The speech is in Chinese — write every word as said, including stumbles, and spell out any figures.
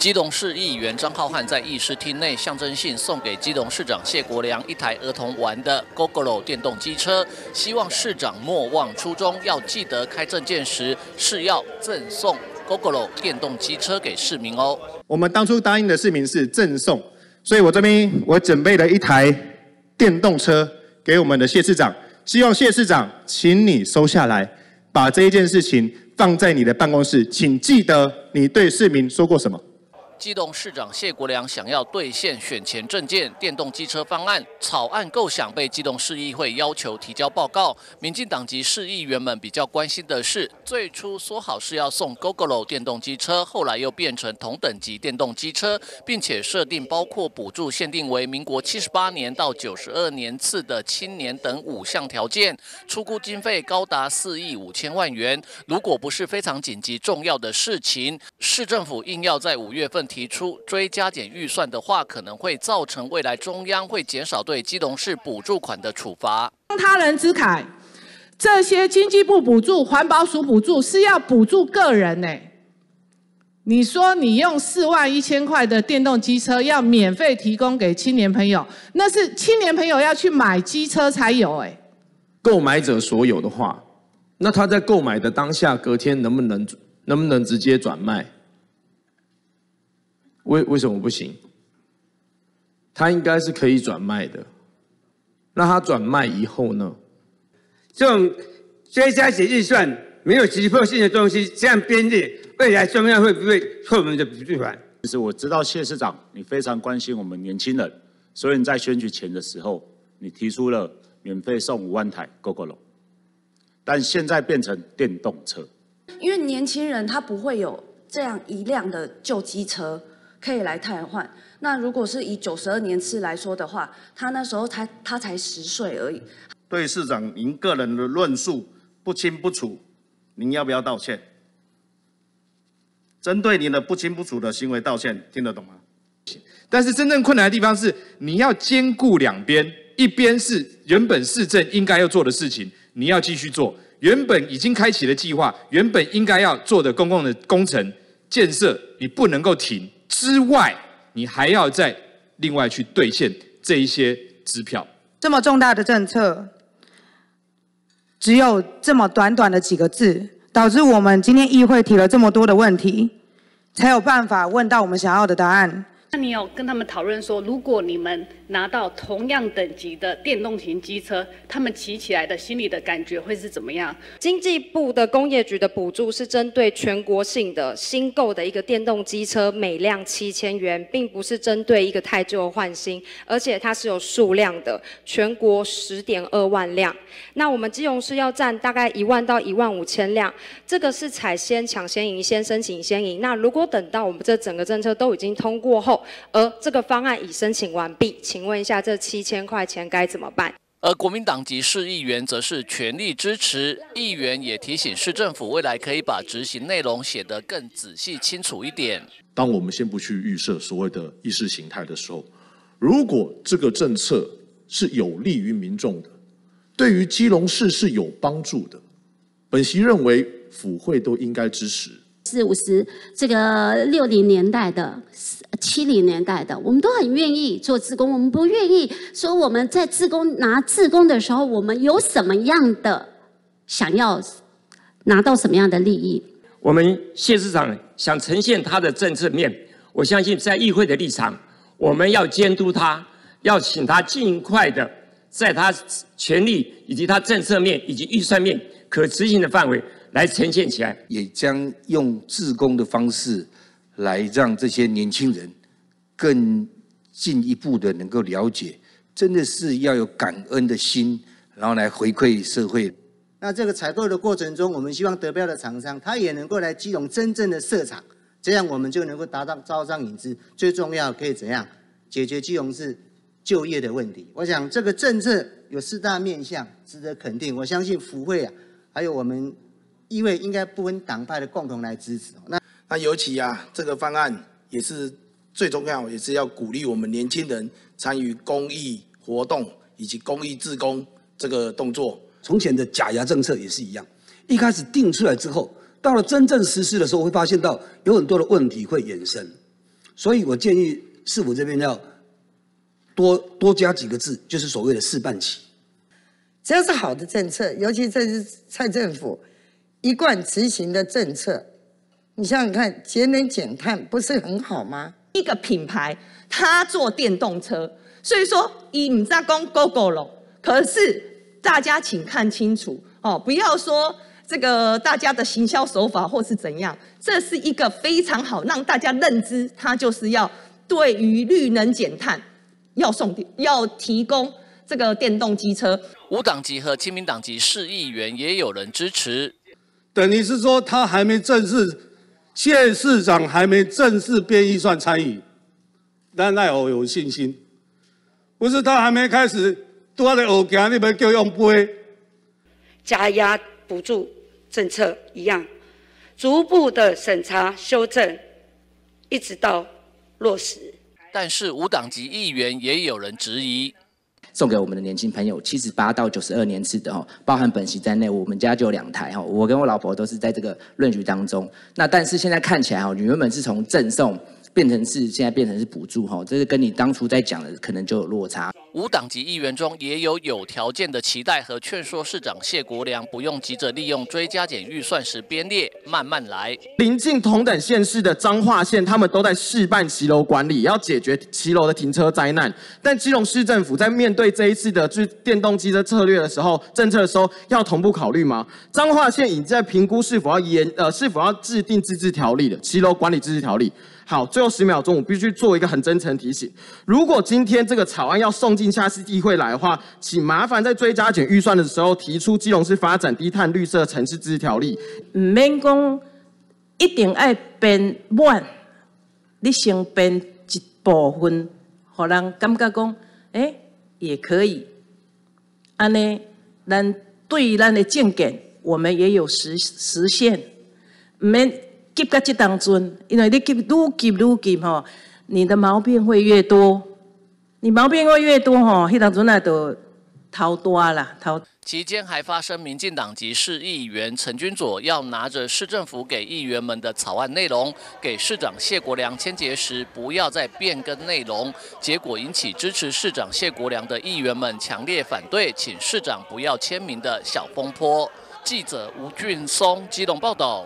基隆市议员张浩瀚在议事厅内象征性送给基隆市长谢国樑一台儿童玩的 G O G O R O 电动机车，希望市长莫忘初衷，要记得开政见时是要赠送 G O G O R O 电动机车给市民哦。我们当初答应的市民是赠送，所以我这边我准备了一台电动车给我们的谢市长，希望谢市长请你收下来，把这一件事情放在你的办公室，请记得你对市民说过什么。 基隆市长谢国樑想要兑现选前政见，电动机车方案草案构想被基隆市议会要求提交报告。民进党籍市议员们比较关心的是，最初说好是要送 G O G O R O 电动机车，后来又变成同等级电动机车，并且设定包括补助限定为民国七十八年到九十二年次的青年等五项条件，初估经费高达四亿五千万元。如果不是非常紧急重要的事情，市政府硬要在五月份 提出追加减预算的话，可能会造成未来中央会减少对基隆市补助款的处罚。他人之慨，这些经济部补助、环保署补助是要补助个人呢、欸。你说你用四万一千块的电动机车要免费提供给青年朋友，那是青年朋友要去买机车才有哎、欸。购买者所有的话，那他在购买的当下，隔天能不能能不能直接转卖？ 为为什么不行？他应该是可以转卖的。那他转卖以后呢？这种追加减预算没有急迫性的东西，这样编列，未来中央会不会扣我们的补助款？其实我知道谢市长，你非常关心我们年轻人，所以你在选举前的时候，你提出了免费送五万台 G O G O R O， 但现在变成电动车。因为年轻人他不会有这样一辆的旧机车 可以来汰换。那如果是以九十二年次来说的话，他那时候才他才十岁而已。对市长您个人的论述不清不楚，您要不要道歉？针对您的不清不楚的行为道歉，听得懂吗？但是真正困难的地方是，你要兼顾两边，一边是原本市政应该要做的事情，你要继续做；原本已经开启的计划，原本应该要做的公共的工程建设，你不能够停 之外，你还要再另外去兑现这一些支票。这么重大的政策，只有这么短短的几个字，导致我们今天议会提了这么多的问题，才有办法问到我们想要的答案。那你有跟他们讨论说，如果你们拿到同样等级的电动型机车，他们骑起来的心里的感觉会是怎么样？经济部的工业局的补助是针对全国性的新购的一个电动机车，每辆七千元，并不是针对一个汰旧换新，而且它是有数量的，全国十点二万辆。那我们基隆市要占大概一万到一万五千辆，这个是采先抢先赢，先申请先赢。那如果等到我们这整个政策都已经通过后， 而这个方案已申请完毕，请问一下，这七千块钱该怎么办？ 而国民党籍市议员则是全力支持，议员也提醒市政府未来可以把执行内容写得更仔细清楚一点。当我们先不去预设所谓的意识形态的时候，如果这个政策是有利于民众的，对于基隆市是有帮助的，本席认为府会都应该支持。 四五十，这个六零年代的、七零年代的，我们都很愿意做志工。我们不愿意说我们在志工拿志工的时候，我们有什么样的想要拿到什么样的利益。我们谢市长想呈现他的政治面，我相信在议会的立场，我们要监督他，要请他尽快的在他权力以及他政策面以及预算面可执行的范围 来呈现起来，也将用志工的方式，来让这些年轻人更进一步的能够了解，真的是要有感恩的心，然后来回馈社会。那这个采购的过程中，我们希望得标的厂商，他也能够来基隆真正的设厂，这样我们就能够达到招商引资。最重要可以怎样解决基隆市就业的问题？我想这个政策有四大面向，值得肯定。我相信府会啊，还有我们 议会应该不分党派的共同来支持。那那尤其啊，这个方案也是最重要，也是要鼓励我们年轻人参与公益活动以及公益志工这个动作。从前的假牙政策也是一样，一开始定出来之后，到了真正实施的时候，会发现到有很多的问题会衍生。所以我建议市府这边要多多加几个字，就是所谓的试办期。只要是好的政策，尤其这是蔡政府一贯执行的政策，你想想看，节能减碳不是很好吗？一个品牌它做电动车，所以说以唔在讲 G O G O R O， 可是大家请看清楚哦，不要说。 这个大家的行销手法或是怎样，这是一个非常好让大家认知，它就是要对于绿能减碳，要送要提供这个电动机车。无党籍和亲民党籍市议员也有人支持，等于是说他还没正式，县市长还没正式编预算参与，但奈何有信心，不是他还没开始，都在学行，你们就用杯加压补助。 政策一样，逐步的审查修正，一直到落实。但是无党籍议员也有人质疑。送给我们的年轻朋友，七十八到九十二年次的哈，包含本席在内，我们家就有两台哈，我跟我老婆都是在这个论局当中。那但是现在看起来哈，你原本是从赠送变成是现在变成是补助哈，这是跟你当初在讲的可能就有落差。无党籍议员中也有有条件的期待和劝说市长谢国樑不用急着利用追加减预算时编列，慢慢来。邻近同等县市的彰化县，他们都在试办骑楼管理，要解决骑楼的停车灾难。但基隆市政府在面对这一次的电动机车策略的时候，政策的时候要同步考虑吗？彰化县已经在评估是否要研呃是否要制定自治条例的骑楼管理自治条例。 好，最后十秒钟，我必须做一个很真诚的提醒：如果今天这个草案要送进下次议会来的话，请麻烦在追加减预算的时候提出基隆市发展低碳绿色城市自治条例。唔免讲一定爱编满，你先编一部分，让人感觉讲，哎、欸，也可以。安尼，咱对咱的见解，我们也有实实现，唔免。 急到这当中，因为你急越急越急吼，你的毛病会越多，你毛病会越多吼，迄当中那都逃多啦，逃。期间还发生民进党籍市议员陈君佐要拿着市政府给议员们的草案内容给市长谢国樑签结时，不要再变更内容，结果引起支持市长谢国樑的议员们强烈反对，请市长不要签名的小风波。记者吴俊松基隆报道。